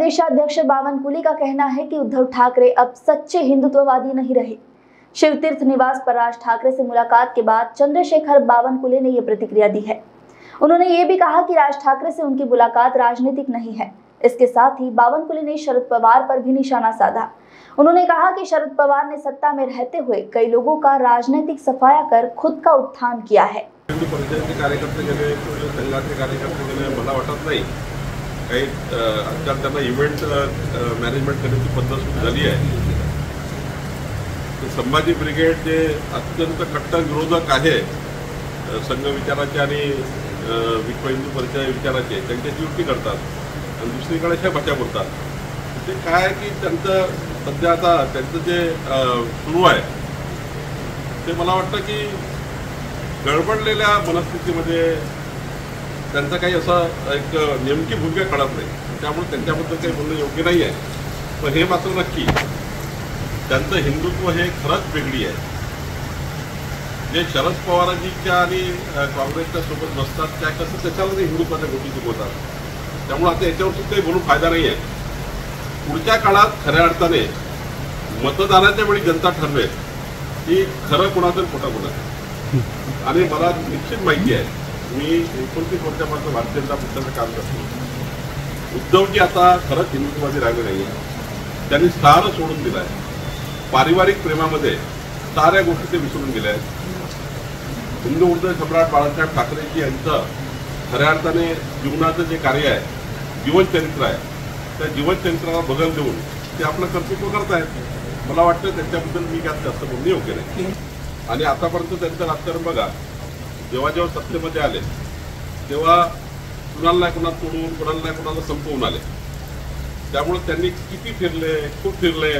प्रदेशाध्यक्ष बावनकुले का कहना है कि उद्धव ठाकरे अब सच्चे हिंदुत्ववादी नहीं रहे। शिवतीर्थ निवास पर राज ठाकरे से मुलाकात के बाद चंद्रशेखर बावनकुले ने ये प्रतिक्रिया दी है। उन्होंने ये भी कहा कि राज ठाकरे से उनकी मुलाकात राजनीतिक नहीं है। इसके साथ ही बावनकुले ने शरद पवार पर भी निशाना साधा। उन्होंने कहा कि शरद पवार ने सत्ता में रहते हुए कई लोगों का राजनीतिक सफाया कर खुद का उत्थान किया है। हिंदू परिषद के कार्यकर्ते गेले, संघाचे कार्यकर्ते गेले, मला वाटत नाही काही आजकाल त्यांना इव्हेंट मॅनेजमेंट करण्याची पद्धत सुरू झाली आहे। संभाजी ब्रिगेड जे अत्यंत कट्टर विरोधक आहे संघ विचाराचे आणि विश्व हिंदू परिषद विचाराचे, त्यांच्याशी युती करतात आणि दुसरीकडे ह्या भाषा बोलतात। ते काय की त्यांचं सध्या आता त्यांचं जे सुरू आहे ते मला वाटतं की गडबडलेल्या मनस्थितीमध्ये त्यांचा काही असा एक नेमकी भूमिका कळत नाही, त्यामुळे त्यांच्याबद्दल काही बोलणं योग्य नाही आहे। पण हे मात्र नक्की त्यांचं हिंदुत्व हे खरंच वेगळी आहे। जे शरद पवारांजीच्या आणि काँग्रेसच्या सोबत बसतात त्या कसं त्याच्यावर हिंदुत्वाच्या गोष्टी चुकवतात, त्यामुळे आता याच्यावरती काही बोलून फायदा नाही आहे। पुढच्या काळात खऱ्या अर्थाने मतदानाच्या वेळी जनता ठरवेल की खरं कोणाचं खोटं कोणाचं, आणि मला निश्चित माहिती आहे, मी 29 वर्षापासून भारतीय जनता पक्षाचं काम करतो, उद्धवजी आता खरंच हिंदुत्ववादी राहिले नाही आहे। त्यांनी सारं सोडून दिलं आहे, पारिवारिक प्रेमामध्ये साऱ्या गोष्टी ते विसरून गेल्या आहेत। हिंदू ऊर्जा सम्राट बाळासाहेब ठाकरेजी यांचं खऱ्या अर्थाने जीवनाचं जे कार्य आहे, जीवनचरित्र आहे, त्या जीवनचरित्राला बदल देऊन ते आपलं कर्तृत्व करतायत। मला वाटतं त्यांच्याबद्दल मी काय जास्त बोलणं योग्य नाही। आणि आतापर्यंत त्यांचं राजकारण बघा, जेव्हा जेव्हा सत्तेमध्ये आले तेव्हा कुणाला कुणाला तोडून कुणाला कुणाला संपवून आले, त्यामुळे त्यांनी किती फिरले, खूप फिरले।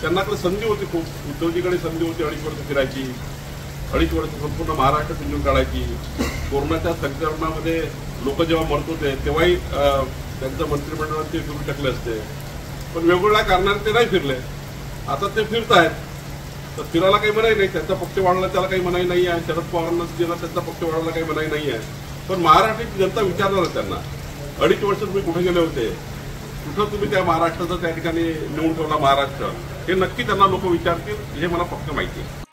त्यांनाकडे संधी होती खूप, उद्धवजीकडे संधी होती 2.5 वर्ष फिरायची, 2.5 वर्ष संपूर्ण महाराष्ट्र फिरून काढायची। कोरोनाच्या संक्रमणामध्ये लोक जेव्हा मरत होते तेव्हाही त्यांचं मंत्रिमंडळात ते फिरून टाकले असते, पण वेगवेगळ्या कारणाने ते नाही फिरले। आता ते फिरत आहेत तर फिरायला काही मनाई नाही, त्यांचा पक्ष वाढवला त्याला काही मनाई नाही आहे, शरद पवारांनाच दिला त्यांचा पक्ष वाढवला काही मनाई नाही आहे। पण महाराष्ट्राची जनता विचारणार त्यांना, 2.5 वर्ष तुम्ही कुठे गेले होते, कुठं तुम्ही त्या महाराष्ट्राचा त्या ठिकाणी नेऊन ठेवला महाराष्ट्र, हे नक्की त्यांना लोक विचारतील, हे मला पक्क माहिती आहे।